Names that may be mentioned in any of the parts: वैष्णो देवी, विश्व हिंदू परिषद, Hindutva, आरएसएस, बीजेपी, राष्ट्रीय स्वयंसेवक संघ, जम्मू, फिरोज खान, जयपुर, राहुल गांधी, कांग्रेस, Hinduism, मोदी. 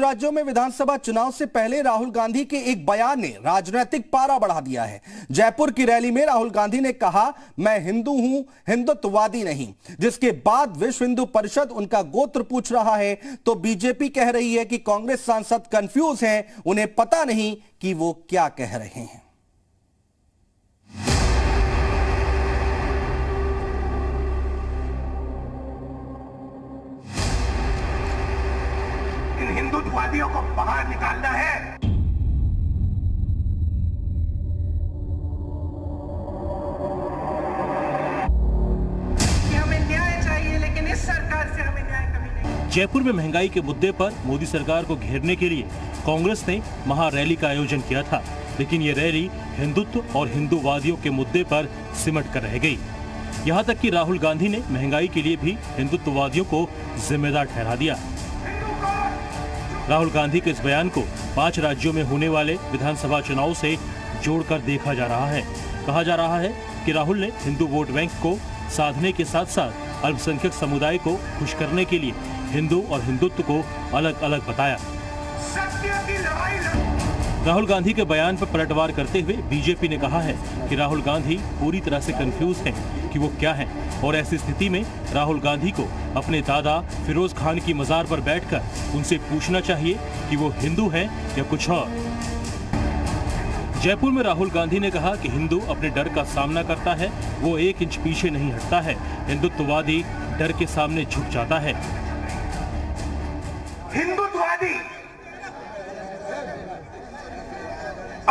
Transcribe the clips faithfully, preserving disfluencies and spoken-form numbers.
राज्यों में विधानसभा चुनाव से पहले राहुल गांधी के एक बयान ने राजनीतिक पारा बढ़ा दिया है। जयपुर की रैली में राहुल गांधी ने कहा, मैं हिंदू हूं, हिंदुत्ववादी नहीं। जिसके बाद विश्व हिंदू परिषद उनका गोत्र पूछ रहा है तो बीजेपी कह रही है कि कांग्रेस सांसद कंफ्यूज हैं, उन्हें पता नहीं कि वो क्या कह रहे हैं। हिंदुत्ववादियों को बाहर निकालना है। कि हमें न्याय चाहिए, लेकिन इस सरकार से हमें न्याय कभी नहीं। जयपुर में महंगाई के मुद्दे पर मोदी सरकार को घेरने के लिए कांग्रेस ने महारैली का आयोजन किया था, लेकिन ये रैली हिंदुत्व और हिंदूवादियों के मुद्दे पर सिमट कर रह गई। यहाँ तक कि राहुल गांधी ने महंगाई के लिए भी हिंदुत्ववादियों को जिम्मेदार ठहरा दिया। राहुल गांधी के इस बयान को पांच राज्यों में होने वाले विधानसभा चुनाव से जोड़कर देखा जा रहा है। कहा जा रहा है कि राहुल ने हिंदू वोट बैंक को साधने के साथ साथ अल्पसंख्यक समुदाय को खुश करने के लिए हिंदू और हिंदुत्व को अलग अलग बताया। राहुल गांधी के बयान पर पलटवार करते हुए बीजेपी ने कहा है कि राहुल गांधी पूरी तरह से कंफ्यूज हैं कि वो क्या हैं, और ऐसी स्थिति में राहुल गांधी को अपने दादा फिरोज खान की मजार पर बैठकर उनसे पूछना चाहिए कि वो हिंदू हैं या कुछ और। जयपुर में राहुल गांधी ने कहा कि हिंदू अपने डर का सामना करता है, वो एक इंच पीछे नहीं हटता है, हिंदुत्ववादी डर के सामने झुक जाता है। हिंदुत्ववादी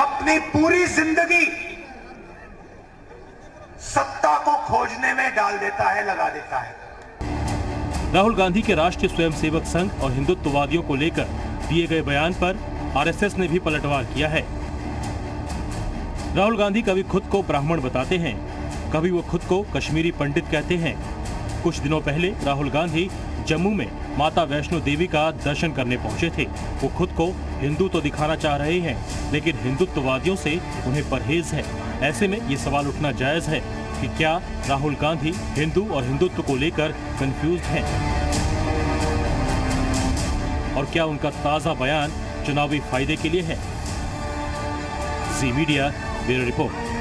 अपनी पूरी जिंदगी सत्ता को खोजने में डाल देता है, लगा देता है। राहुल गांधी के राष्ट्रीय स्वयंसेवक संघ और हिंदुत्ववादियों को लेकर दिए गए बयान पर आरएसएस ने भी पलटवार किया है। राहुल गांधी कभी खुद को ब्राह्मण बताते हैं, कभी वो खुद को कश्मीरी पंडित कहते हैं। कुछ दिनों पहले राहुल गांधी जम्मू में माता वैष्णो देवी का दर्शन करने पहुंचे थे। वो खुद को हिंदू तो दिखाना चाह रहे हैं, लेकिन हिंदुत्ववादियों से उन्हें परहेज है। ऐसे में ये सवाल उठना जायज है कि क्या राहुल गांधी हिंदू और हिंदुत्व को लेकर कंफ्यूज हैं, और क्या उनका ताजा बयान चुनावी फायदे के लिए है। Zee media bureau report.